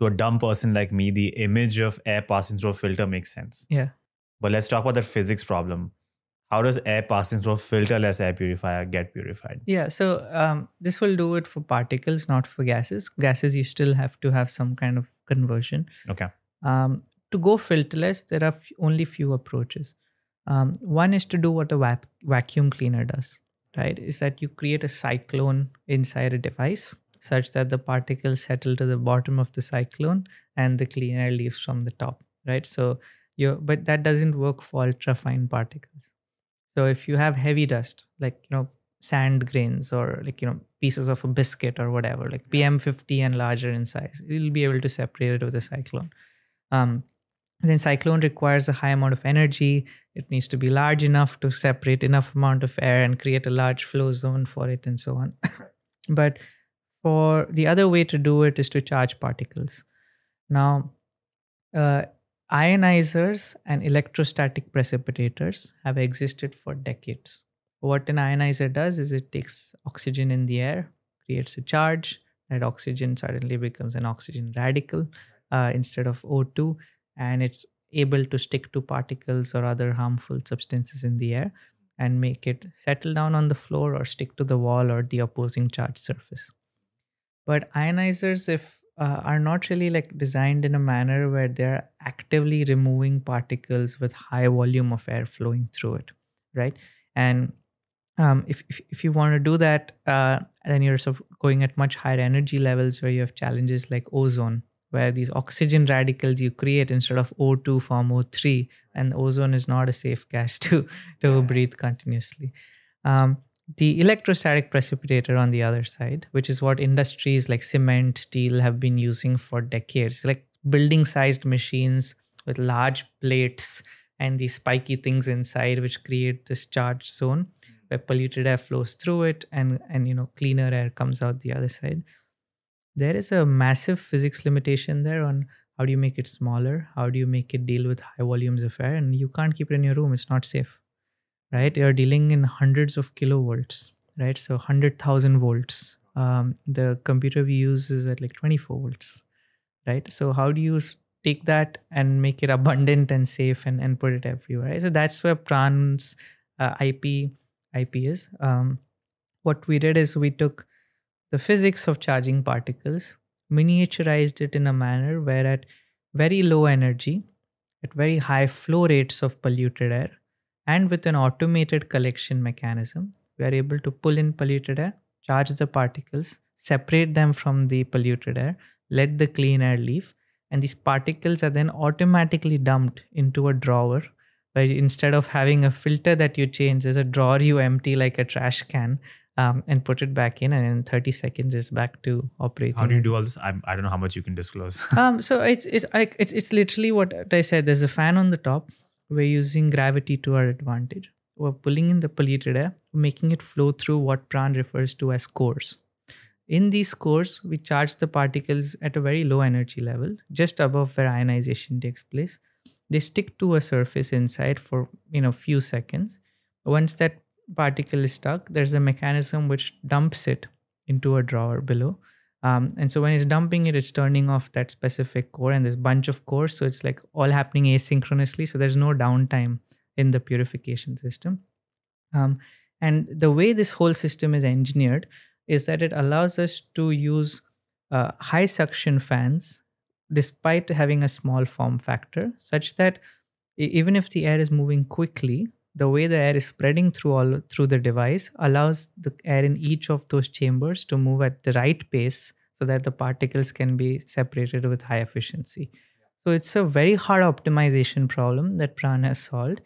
to a dumb person like me, the image of air passing through a filter makes sense. Yeah. But let's talk about that physics problem. How does air passing through a filterless air purifier get purified? Yeah, so this will do it for particles, not for gases. Gases, you still have to have some kind of conversion. Okay. To go filterless, there are only few approaches. One is to do what a vacuum cleaner does, right? Is that you create a cyclone inside a device such that the particles settle to the bottom of the cyclone and the clean air leaves from the top, right? So, but that doesn't work for ultra-fine particles. So if you have heavy dust, like, you know, sand grains or like, you know, pieces of a biscuit or whatever, like PM50 and larger in size, you'll be able to separate it with a cyclone. Then cyclone requires a high amount of energy. It needs to be large enough to separate enough amount of air and create a large flow zone for it and so on. But for the other way to do it is to charge particles. Now, ionizers and electrostatic precipitators have existed for decades. What an ionizer does is it takes oxygen in the air, creates a charge. That oxygen suddenly becomes an oxygen radical instead of O2, and it's able to stick to particles or other harmful substances in the air and make it settle down on the floor or stick to the wall or the opposing charge surface. But ionizers, if are not really like designed in a manner where they're actively removing particles with high volume of air flowing through it, right? And if you want to do that, then you're sort of going at much higher energy levels where you have challenges like ozone, where these oxygen radicals you create instead of O2 form O3, and ozone is not a safe gas to breathe continuously. The electrostatic precipitator on the other side, which is what industries like cement, steel have been using for decades, like building-sized machines with large plates and these spiky things inside which create this charge zone where polluted air flows through it and you know, cleaner air comes out the other side. There is a massive physics limitation there on how do you make it smaller, how do you make it deal with high volumes of air, and you can't keep it in your room, it's not safe. Right, you're dealing in hundreds of kilovolts, right? So 100,000 volts. The computer we use is at like 24 volts, right? So how do you take that and make it abundant and safe and put it everywhere? Right? So that's where Praan's IP is. What we did is we took the physics of charging particles, miniaturized it in a manner where at very low energy, at very high flow rates of polluted air, and with an automated collection mechanism, we are able to pull in polluted air, charge the particles, separate them from the polluted air, let the clean air leave, and these particles are then automatically dumped into a drawer, where instead of having a filter that you change, there's a drawer you empty like a trash can and put it back in, and in 30 seconds is back to operating. How do you do all this? I don't know how much you can disclose. So it's literally what I said. There's a fan on the top. We're using gravity to our advantage. We're pulling in the polluted air, making it flow through what Praan refers to as cores. In these cores, we charge the particles at a very low energy level, just above where ionization takes place. They stick to a surface inside for, you know, few seconds. Once that particle is stuck, there's a mechanism which dumps it into a drawer below. And so when it's dumping it, it's turning off that specific core and this bunch of cores. So it's like all happening asynchronously. So there's no downtime in the purification system. And the way this whole system is engineered is that it allows us to use high suction fans despite having a small form factor, such that even if the air is moving quickly, the way the air is spreading through the device allows the air in each of those chambers to move at the right pace so that the particles can be separated with high efficiency. So it's a very hard optimization problem that Praan has solved.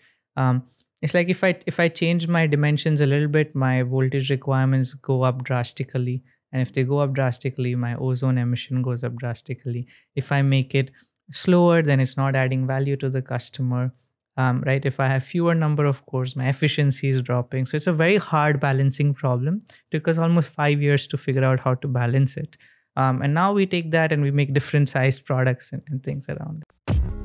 It's like if I change my dimensions a little bit, my voltage requirements go up drastically. And if they go up drastically, my ozone emission goes up drastically. If I make it slower, then it's not adding value to the customer. Right, if I have fewer number of cores, my efficiency is dropping. So it's a very hard balancing problem. It took us almost 5 years to figure out how to balance it. And now we take that and we make different sized products and things around it.